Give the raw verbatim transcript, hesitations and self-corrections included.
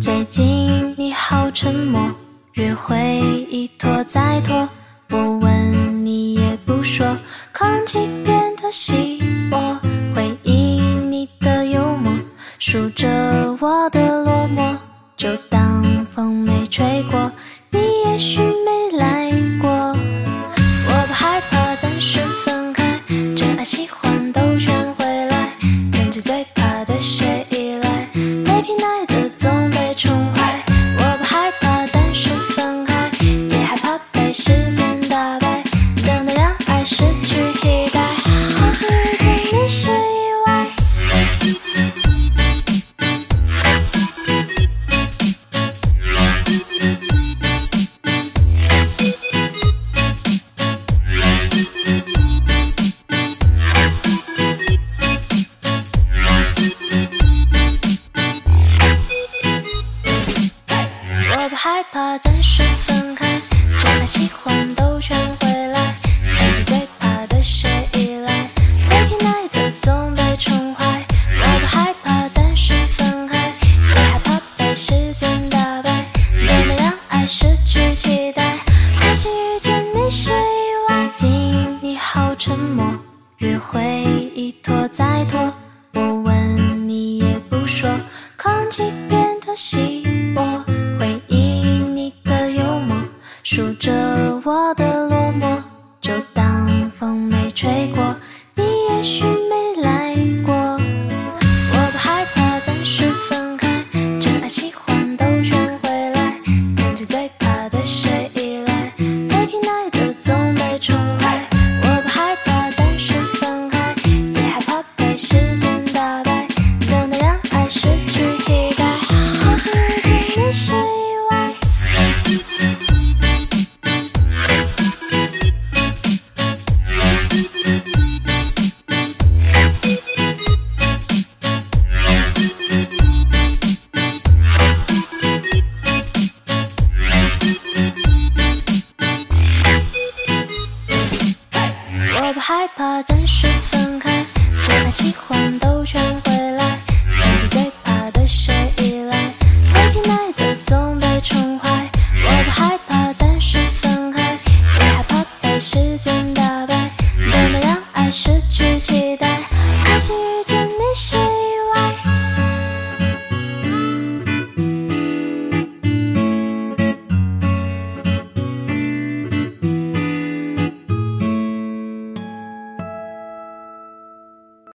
最近你好沉默，约会一拖再拖，我问你也不说，空气变得稀薄，回忆你的幽默，数着我的落寞，就当风没吹过，你也许没来过。我不害怕暂时分开，真爱喜欢都圆回来，偏执最怕对谁依赖，被偏爱的总被宠坏。我不害怕暂时分开，也害怕被时间打败，等待让爱失去期待，或许一天你是意外。害怕暂时分开，真爱喜欢都全回来，偏执最怕对谁依赖，被偏爱的总被宠坏。我不害怕暂时分开，也害怕被时间打败，等待让爱失去期待，或许遇见你是意外。最近你好沉默，约会一拖再拖，我问你也不说，空气变得稀薄，回忆数着我的落寞，就当风没吹过，你也许没来过。我不害怕暂时分开，真爱喜欢都圆回来，偏执最怕对谁依赖，被偏爱的总被宠坏。我不害怕暂时分开，也害怕被时间打败，等待让爱失去期待，或许一天你是意外。我不害怕暂时